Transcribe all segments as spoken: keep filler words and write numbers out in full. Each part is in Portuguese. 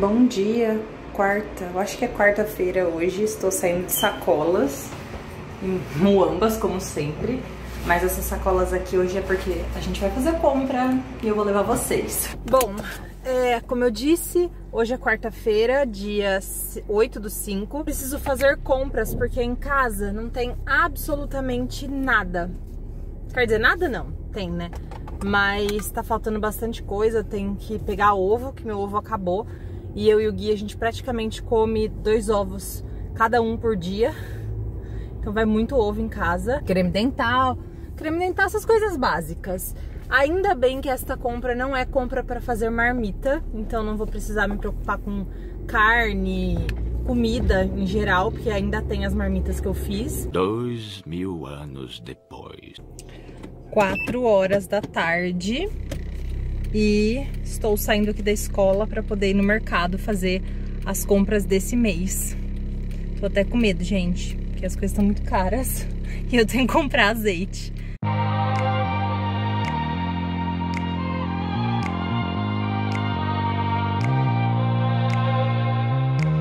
Bom dia, quarta, eu acho que é quarta-feira hoje, estou saindo de sacolas, em muambas como sempre, mas essas sacolas aqui hoje é porque a gente vai fazer compra e eu vou levar vocês. Bom, é, como eu disse, hoje é quarta-feira, dia oito do cinco, preciso fazer compras porque em casa não tem absolutamente nada, quer dizer, nada não, tem né, mas tá faltando bastante coisa, tem que pegar ovo, que meu ovo acabou. E eu e o Gui, a gente praticamente come dois ovos, cada um por dia. Então vai muito ovo em casa. Creme dental, creme dental, essas coisas básicas. Ainda bem que esta compra não é compra para fazer marmita. Então não vou precisar me preocupar com carne, comida em geral, porque ainda tem as marmitas que eu fiz. Dois mil anos depois. Quatro horas da tarde. E estou saindo aqui da escola para poder ir no mercado fazer as compras desse mês. Tô até com medo, gente, porque as coisas estão muito caras e eu tenho que comprar azeite.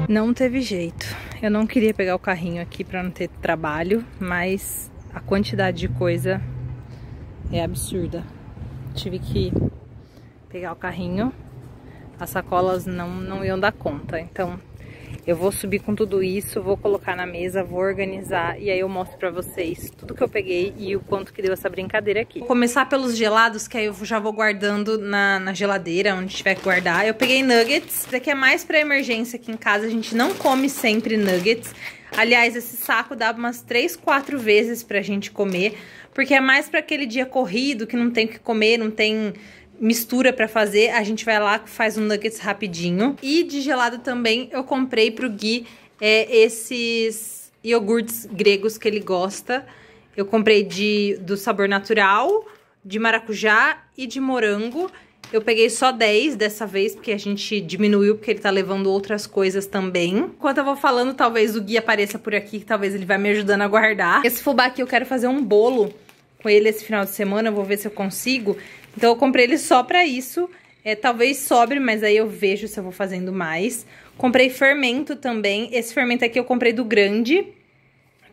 Não teve jeito. Eu não queria pegar o carrinho aqui para não ter trabalho, mas a quantidade de coisa é absurda. Tive que pegar o carrinho, as sacolas não, não iam dar conta, então eu vou subir com tudo isso, vou colocar na mesa, vou organizar e aí eu mostro pra vocês tudo que eu peguei e o quanto que deu essa brincadeira aqui. Vou começar pelos gelados, que aí eu já vou guardando na, na geladeira, onde tiver que guardar. Eu peguei nuggets, isso aqui é mais pra emergência aqui em casa, a gente não come sempre nuggets. Aliás, esse saco dá umas três, quatro vezes pra gente comer, porque é mais pra aquele dia corrido, que não tem o que comer, não tem mistura pra fazer, a gente vai lá, faz um nuggets rapidinho. E de gelado também eu comprei pro Gui é, esses iogurtes gregos que ele gosta. Eu comprei de, do sabor natural, de maracujá e de morango. Eu peguei só dez dessa vez, porque a gente diminuiu, porque ele tá levando outras coisas também. Enquanto eu vou falando, talvez o Gui apareça por aqui, que talvez ele vai me ajudando a guardar. Esse fubá aqui eu quero fazer um bolo com ele esse final de semana, eu vou ver se eu consigo. Então eu comprei ele só pra isso, é, talvez sobre, mas aí eu vejo se eu vou fazendo mais. Comprei fermento também, esse fermento aqui eu comprei do grande,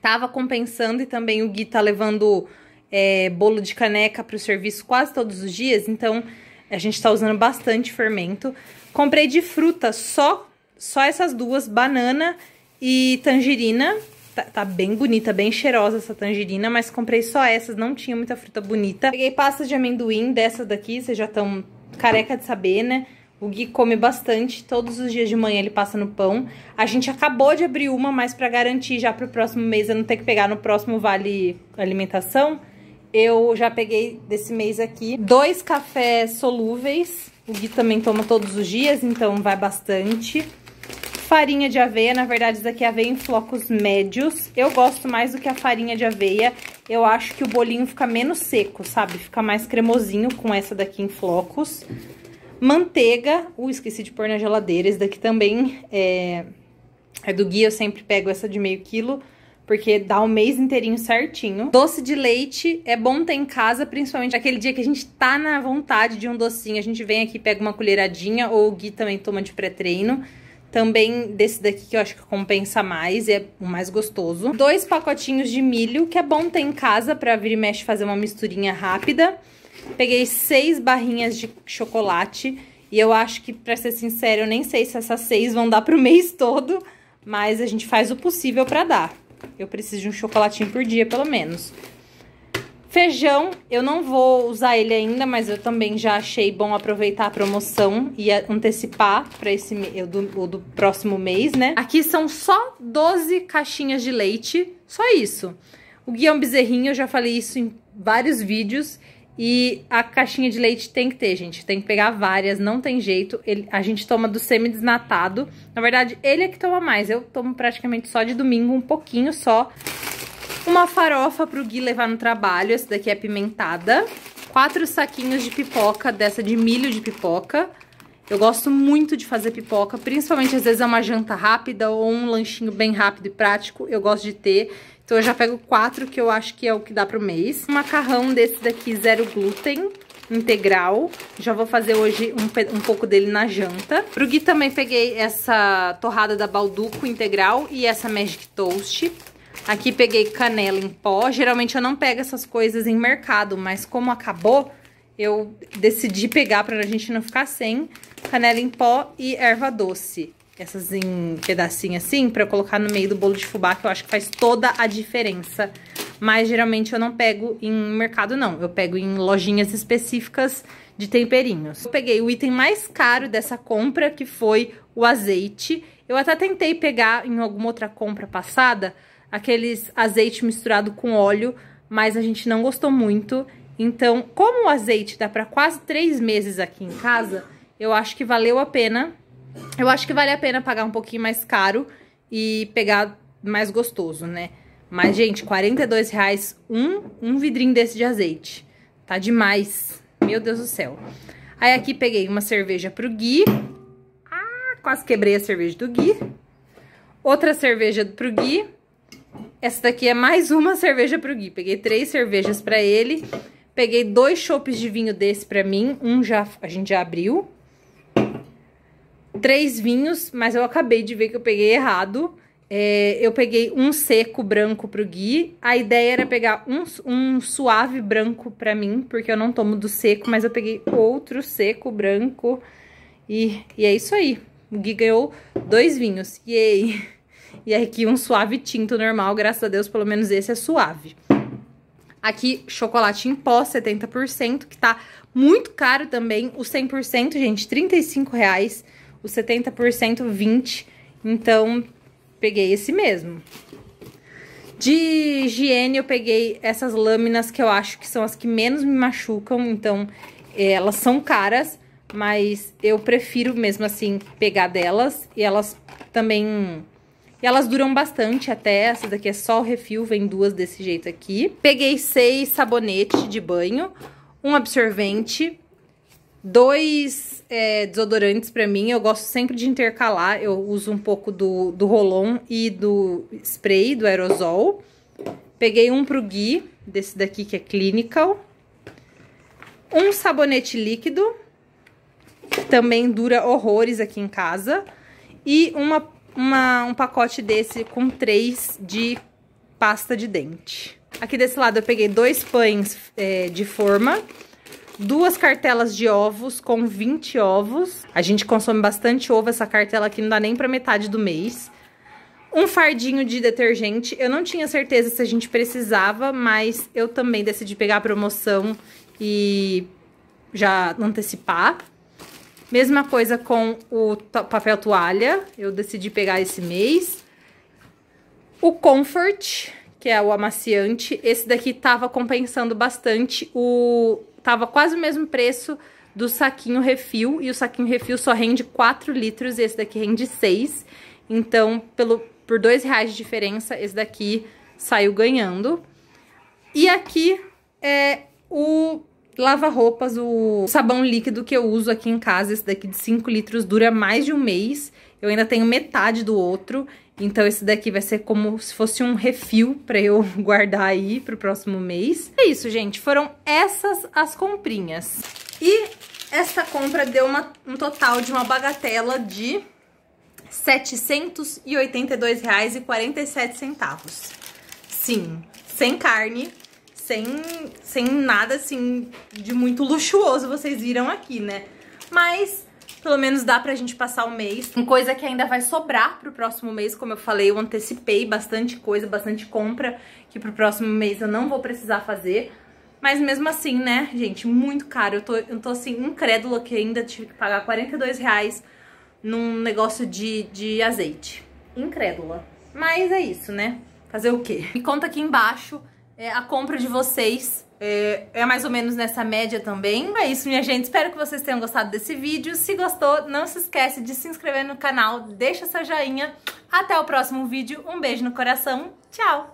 tava compensando e também o Gui tá levando é, bolo de caneca pro serviço quase todos os dias, então a gente tá usando bastante fermento. Comprei de fruta só, só essas duas, banana e tangerina. Tá, tá bem bonita, bem cheirosa essa tangerina, mas comprei só essas, não tinha muita fruta bonita. Peguei pasta de amendoim dessas daqui, vocês já estão careca de saber, né? O Gui come bastante, todos os dias de manhã ele passa no pão. A gente acabou de abrir uma, mas pra garantir já pro próximo mês, eu não ter que pegar no próximo Vale Alimentação, eu já peguei desse mês aqui dois cafés solúveis. O Gui também toma todos os dias, então vai bastante. Farinha de aveia, na verdade isso daqui é aveia em flocos médios. Eu gosto mais do que a farinha de aveia. Eu acho que o bolinho fica menos seco, sabe? Fica mais cremosinho com essa daqui em flocos. Manteiga. Uh, esqueci de pôr na geladeira. Esse daqui também é, é do Gui. Eu sempre pego essa de meio quilo, porque dá o mês inteirinho certinho. Doce de leite é bom ter em casa, principalmente aquele dia que a gente tá na vontade de um docinho. A gente vem aqui e pega uma colheradinha, ou o Gui também toma de pré-treino. Também desse daqui que eu acho que compensa mais, é o mais gostoso. Dois pacotinhos de milho, que é bom ter em casa pra vir e mexe fazer uma misturinha rápida. Peguei seis barrinhas de chocolate. E eu acho que, pra ser sincera, eu nem sei se essas seis vão dar pro mês todo. Mas a gente faz o possível pra dar. Eu preciso de um chocolatinho por dia, pelo menos. Feijão, eu não vou usar ele ainda, mas eu também já achei bom aproveitar a promoção e antecipar para esse o do, o do próximo mês, né? Aqui são só doze caixinhas de leite, só isso. O Gui é um bezerrinho, eu já falei isso em vários vídeos, e a caixinha de leite tem que ter, gente, tem que pegar várias, não tem jeito. Ele, a gente toma do semi-desnatado, na verdade ele é que toma mais, eu tomo praticamente só de domingo, um pouquinho só. Uma farofa pro Gui levar no trabalho, essa daqui é pimentada. Quatro saquinhos de pipoca, dessa de milho de pipoca. Eu gosto muito de fazer pipoca, principalmente às vezes é uma janta rápida ou um lanchinho bem rápido e prático, eu gosto de ter. Então eu já pego quatro, que eu acho que é o que dá pro mês. Um macarrão desse daqui, zero glúten. integral. Já vou fazer hoje um, um pouco dele na janta. Pro Gui também peguei essa torrada da Balduco integral e essa Magic Toast. Aqui peguei canela em pó. Geralmente eu não pego essas coisas em mercado, mas como acabou, eu decidi pegar pra gente não ficar sem. Canela em pó e erva doce. Essas em pedacinho assim, pra eu colocar no meio do bolo de fubá, que eu acho que faz toda a diferença. Mas geralmente eu não pego em mercado, não. Eu pego em lojinhas específicas de temperinhos. Eu peguei o item mais caro dessa compra, que foi o azeite. Eu até tentei pegar em alguma outra compra passada, aqueles azeite misturado com óleo, mas a gente não gostou muito. Então, como o azeite dá pra quase três meses aqui em casa, eu acho que valeu a pena... Eu acho que vale a pena pagar um pouquinho mais caro e pegar mais gostoso, né? Mas, gente, quarenta e dois reais um, um vidrinho desse de azeite. Tá demais. Meu Deus do céu. Aí aqui peguei uma cerveja pro Gui. Ah, quase quebrei a cerveja do Gui. Outra cerveja pro Gui. Essa daqui é mais uma cerveja pro Gui. Peguei três cervejas pra ele. Peguei dois chopes de vinho desse pra mim. Um já a gente já abriu. Três vinhos, mas eu acabei de ver que eu peguei errado. É, eu peguei um seco branco pro Gui. A ideia era pegar um, um suave branco pra mim, porque eu não tomo do seco, mas eu peguei outro seco branco. E, e é isso aí. O Gui ganhou dois vinhos. Yay! E aqui um suave tinto normal, graças a Deus, pelo menos esse é suave. Aqui, chocolate em pó, setenta por cento, que tá muito caro também. O cem por cento, gente, trinta e cinco reais. O setenta por cento, vinte reais. Então, peguei esse mesmo. De higiene, eu peguei essas lâminas que eu acho que são as que menos me machucam. Então, é, elas são caras, mas eu prefiro mesmo assim pegar delas. E elas também... E elas duram bastante até. Essa daqui é só o refil, vem duas desse jeito aqui. Peguei seis sabonetes de banho, um absorvente... Dois é, desodorantes pra mim, eu gosto sempre de intercalar, eu uso um pouco do, do Rolon e do spray, do aerosol. Peguei um pro Gui, desse daqui que é Clinical. Um sabonete líquido, que também dura horrores aqui em casa. E uma, uma, um pacote desse com três de pasta de dente. Aqui desse lado eu peguei dois pães é, de forma... Duas cartelas de ovos com vinte ovos. A gente consome bastante ovo, essa cartela aqui não dá nem pra metade do mês. Um fardinho de detergente. Eu não tinha certeza se a gente precisava, mas eu também decidi pegar a promoção e já antecipar. Mesma coisa com o papel toalha, eu decidi pegar esse mês. O Comfort, que é o amaciante. Esse daqui tava compensando bastante o... Tava quase o mesmo preço do saquinho refil, e o saquinho refil só rende quatro litros, e esse daqui rende seis. Então, pelo, por dois reais de diferença, esse daqui saiu ganhando. E aqui é o lava-roupas, o sabão líquido que eu uso aqui em casa. Esse daqui de cinco litros dura mais de um mês. Eu ainda tenho metade do outro, então esse daqui vai ser como se fosse um refil pra eu guardar aí pro próximo mês. É isso, gente, foram essas as comprinhas. E essa compra deu uma, um total de uma bagatela de setecentos e oitenta e dois reais e quarenta e sete centavos. Sim, sem carne, sem, sem nada assim de muito luxuoso, vocês viram aqui, né? Mas... Pelo menos dá pra gente passar o mês. Tem coisa que ainda vai sobrar pro próximo mês, como eu falei, eu antecipei bastante coisa, bastante compra, que pro próximo mês eu não vou precisar fazer. Mas mesmo assim, né, gente, muito caro. Eu tô, eu tô assim, incrédula que ainda tive que pagar quarenta e dois reais num negócio de, de azeite. Incrédula. Mas é isso, né? Fazer o quê? Me conta aqui embaixo é, a compra de vocês... É, é mais ou menos nessa média também. É isso, minha gente, espero que vocês tenham gostado desse vídeo. Se gostou, não se esquece de se inscrever no canal, deixa seu joinha. Até o próximo vídeo, um beijo no coração, tchau!